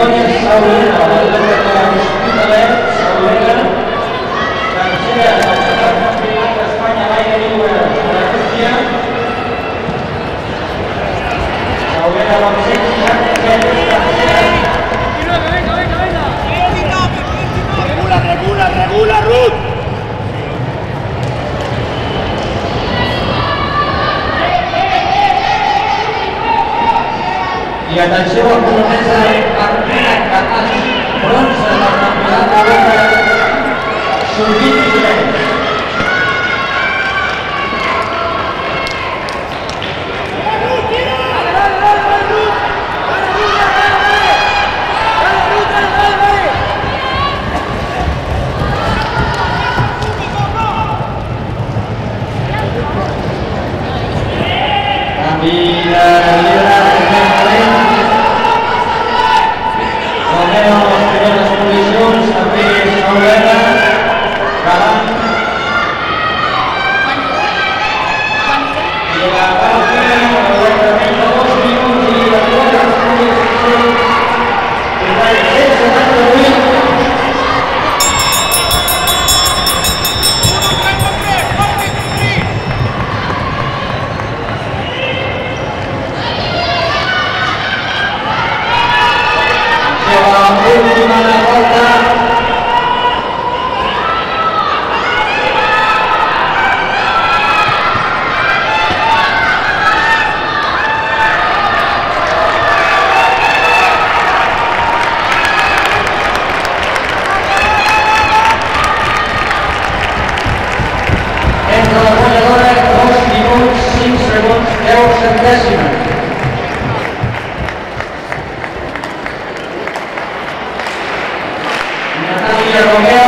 Victoria Sauleda, tercera del Campeonato Nacional de España al aire libre de la Rusia. Sauleda Ferrer, tercera. Regula, Ruth. Y atenció a la promesa de Marta Capaci, bronce de la Campeonato de Europa Sub-23. Gracias.